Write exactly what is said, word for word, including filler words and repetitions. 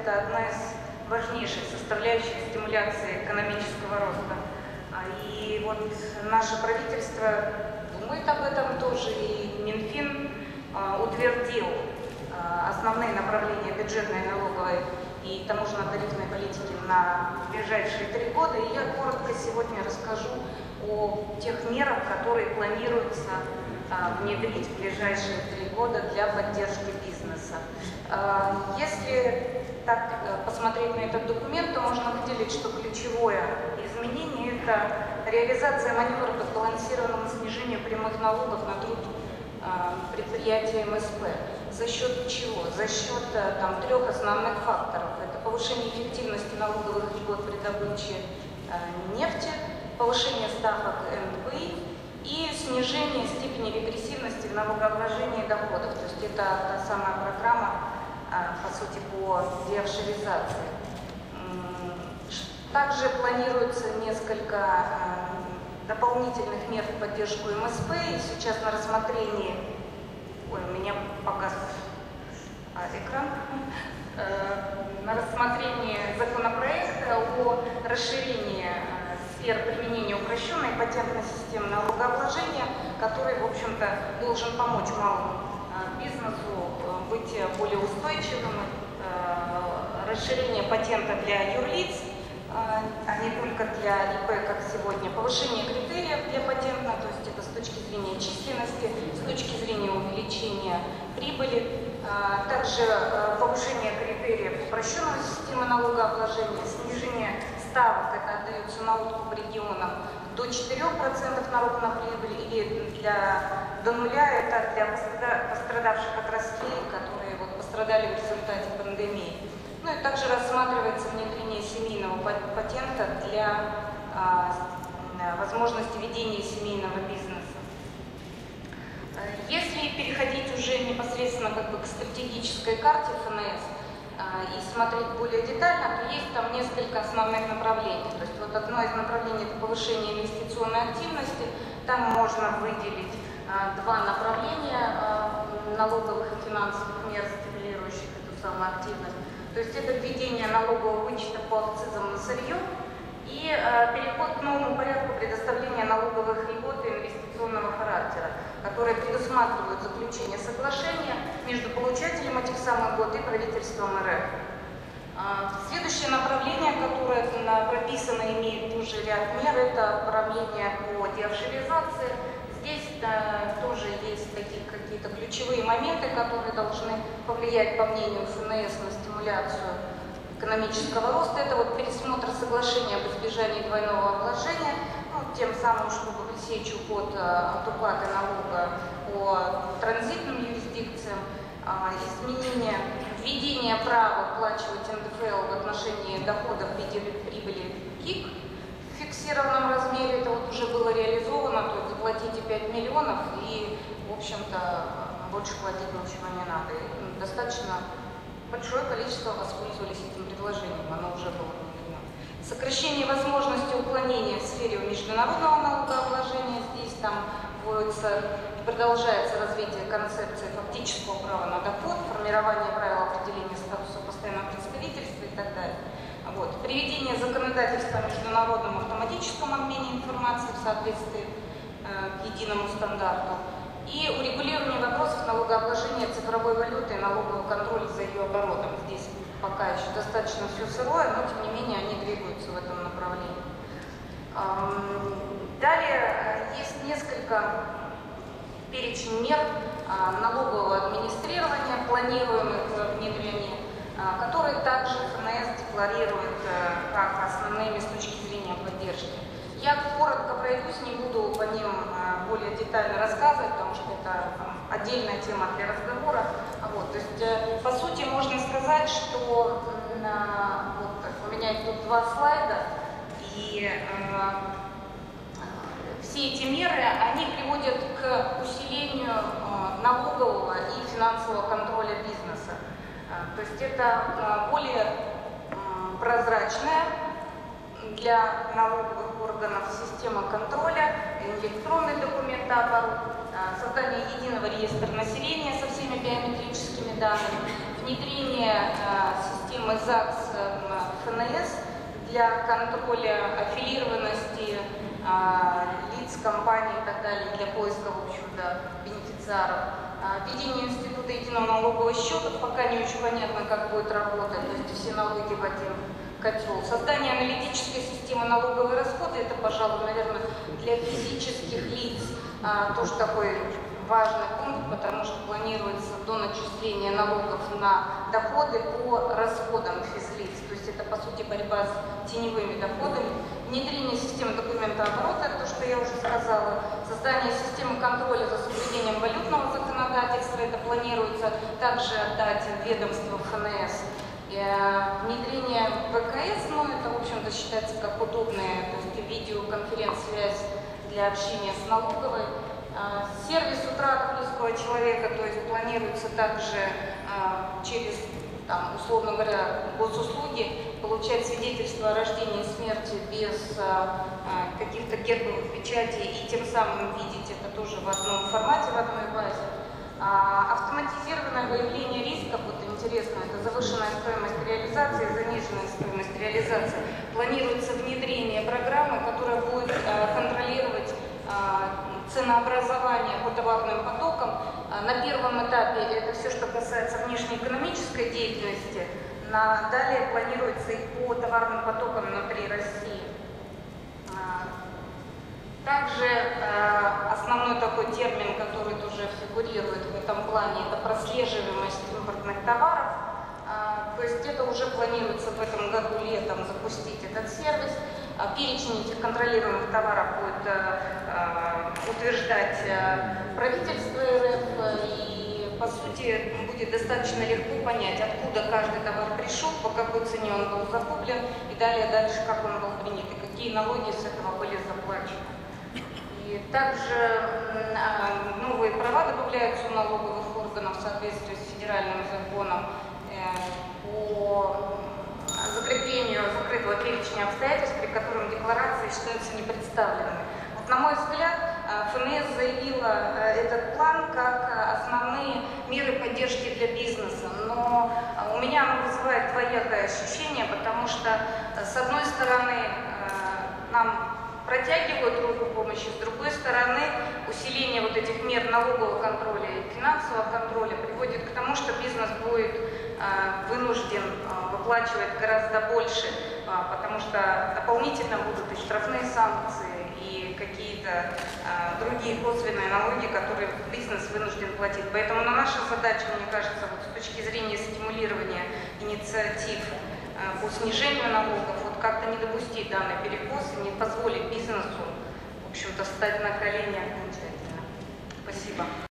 это одна из важнейших составляющих стимуляции экономического роста. И вот наше правительство думает об этом тоже, и Минфин утвердил основные направления бюджетной, налоговой и таможенно-тарифной политики на ближайшие три года. И я коротко сегодня расскажу о тех мерах, которые планируется внедрить в ближайшие три года для поддержки бизнеса. Если так посмотреть на этот документ, то можно выделить, что ключевое изменение – это реализация маневра по сбалансированному снижению прямых налогов на труд предприятия эм эс пэ. За счет чего? За счет там, трех основных факторов. Это повышение эффективности налоговых льгот при добыче э, нефти, повышение ставок эн пэ и и снижение степени регрессивности в налогообложении доходов. То есть это та самая программа, э, по сути, по деофшоризации. Также планируется несколько э, дополнительных мер в поддержку эм эс пэ, и сейчас на рассмотрении. Ой, у меня показ экран. На рассмотрении законопроекта о расширении сфер применения упрощенной патентной системы налогообложения, который, в общем-то, должен помочь малому бизнесу быть более устойчивым. Расширение патента для юрлиц, а не только для и пэ, как сегодня. Повышение критериев для патента, то есть это с точки зрения численности, с точки зрения увеличения прибыли, также повышение критериев упрощенной системы налогообложения, снижение ставок, это отдается на откуп регионам до четырёх процентов налог на прибыль, или для, до нуля это для пострадавших отраслей, которые вот пострадали в результате пандемии. Ну и также рассматривается внедрение семейного патента для а, возможности ведения семейного бизнеса. Если переходить уже непосредственно как бы к стратегической карте эф эн эс а, и смотреть более детально, то есть там несколько основных направлений. То есть вот одно из направлений – это повышение инвестиционной активности. Там можно выделить а, два направления а, налоговых и финансовых мер, стимулирующих эту самую активность. То есть это введение налогового вычета по акцизам на сырье и э, переход к новому порядку предоставления налоговых льгот инвестиционного характера, которые предусматривают заключение соглашения между получателем этих самых льгот и правительством эр эф. Э, следующее направление, которое прописано, имеет уже ряд мер, это управление по деофшоризации. Здесь да, тоже есть такие какие-то ключевые моменты, которые должны повлиять, по мнению эф эн эс, на стимуляцию экономического роста. Это вот пересмотр соглашения об избежании двойного обложения, ну, тем самым, чтобы пресечь уход от уплаты налога по транзитным юрисдикциям, изменение, введение права оплачивать эн дэ эф эл в отношении доходов в виде прибыли КИК в фиксированном размере, это вот уже было реализовано, то есть заплатите пять миллионов и, в общем-то, больше платить ничего не надо. И достаточно большое количество воспользовались этим предложением, оно уже было внедрено. Сокращение возможности уклонения в сфере международного налогообложения. Здесь там вводится, продолжается развитие концепции фактического права на доход, формирование правил определения статуса постоянного представительства и так далее. Вот. Приведение законодательства о международном автоматическом обмене информацией в соответствии э, к единому стандарту. И урегулирование вопросов налогообложения цифровой валюты и налогового контроля за ее оборотом. Здесь пока еще достаточно все сырое, но тем не менее они двигаются в этом направлении. Далее есть несколько перечень мер налогового администрирования, планируемых внедрения, которые также эф эн эс декларирует как основными с точки зрения поддержки. Я коротко пройдусь, не буду по ним более детально рассказывать, потому что это там, отдельная тема для разговора. Вот, то есть, по сути, можно сказать, что на, вот, у меня тут два слайда, и э, все эти меры, они приводят к усилению э, налогового и финансового контроля бизнеса. Э, то есть это э, более э, прозрачная для налоговых органов системы контроля, электронный документооборот, создание единого реестра населения со всеми биометрическими данными, внедрение системы необходимо ЗАГС ФНС для контроля аффилированности э, лиц, компаний и так далее, для поиска, в общем-то, бенефициаров. Введение института единого налогового счета, пока не очень понятно, как будет работать, то есть все налоги в один котел. Создание аналитической системы налоговые расходы, это, пожалуй, наверное, для физических лиц а, тоже такой важный пункт, потому что планируется до начисления налогов на доходы по расходам физлиц. То есть это, по сути, борьба с теневыми доходами. Внедрение системы документооборота, то, что я уже сказала. Создание системы контроля за соблюдением валютного законодательства, это планируется также отдать ведомству ФНС. Внедрение ВКС, ну, это, в общем-то, считается как удобная, то есть видеоконференц-связь для общения с налоговой. Сервис утраты близкого человека, то есть планируется также через, там, условно говоря, госуслуги, получать свидетельство о рождении и смерти без а, каких-то гербовых печатей и тем самым видеть это тоже в одном формате, в одной базе. А, автоматизированное выявление рисков, вот интересно, это завышенная стоимость реализации, заниженная стоимость реализации. Планируется внедрение программы, которая будет а, контролировать а, ценообразование по товарным потокам. А, на первом этапе это все, что касается внешнеэкономической деятельности. На, далее планируется и по товарным потокам внутри России. Также э, основной такой термин, который тоже фигурирует в этом плане, это прослеживаемость импортных товаров. Э, то есть это уже планируется в этом году летом запустить этот сервис. Э, перечень этих контролируемых товаров будет э, утверждать э, правительство РФ и, по сути, будет достаточно легко понять, откуда каждый товар пришел, по какой цене он был закуплен и далее дальше, как он был принят и какие налоги с этого были заплачены. И также новые права добавляются у налоговых органов в соответствии с федеральным законом по закреплению закрытого перечня обстоятельств, при котором декларации считаются непредставленными. Вот, на мой взгляд, ФНС заявила этот план как основные меры поддержки для бизнеса, но у меня оно вызывает двоякое ощущение, потому что, с одной стороны, нам протягивают руку помощи, с другой стороны, усиление вот этих мер налогового контроля и финансового контроля приводит к тому, что бизнес будет э, вынужден э, выплачивать гораздо больше, э, потому что дополнительно будут и штрафные санкции, и какие-то э, другие косвенные налоги, которые бизнес вынужден платить. Поэтому наша задача, мне кажется, вот с точки зрения стимулирования инициатив э, по снижению налогов, как-то не допустить данный перекос и не позволить бизнесу, в общем-то, встать на колени окончательно. Спасибо.